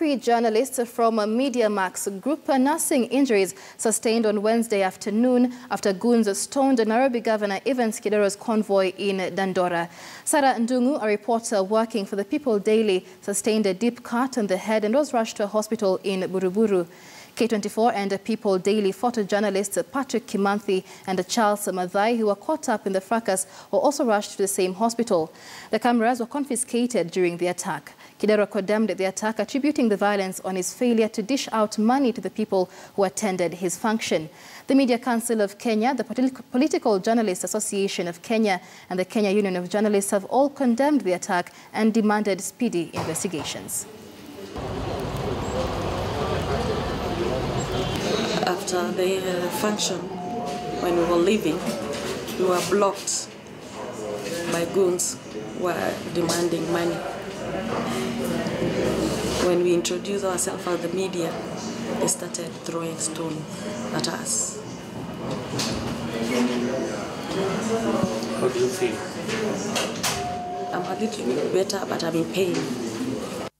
three journalists from MediaMax Group are nursing injuries sustained on Wednesday afternoon after goons stoned Nairobi Governor Evans Kidero's convoy in Dandora. Sarah Ndung'u, a reporter working for the People Daily, sustained a deep cut on the head and was rushed to a hospital in Buruburu. K24 and People Daily photojournalists Patrick Kimanthi and Charles Mathai, who were caught up in the fracas, were also rushed to the same hospital. The cameras were confiscated during the attack. Kidero condemned the attack, attributing the violence on his failure to dish out money to the people who attended his function. The Media Council of Kenya, the Political Journalists Association of Kenya, and the Kenya Union of Journalists have all condemned the attack and demanded speedy investigations. After the function, when we were leaving, we were blocked by goons who were demanding money. When we introduced ourselves as the media, they started throwing stones at us. How do you feel? I'm a little bit better, but I'm in pain.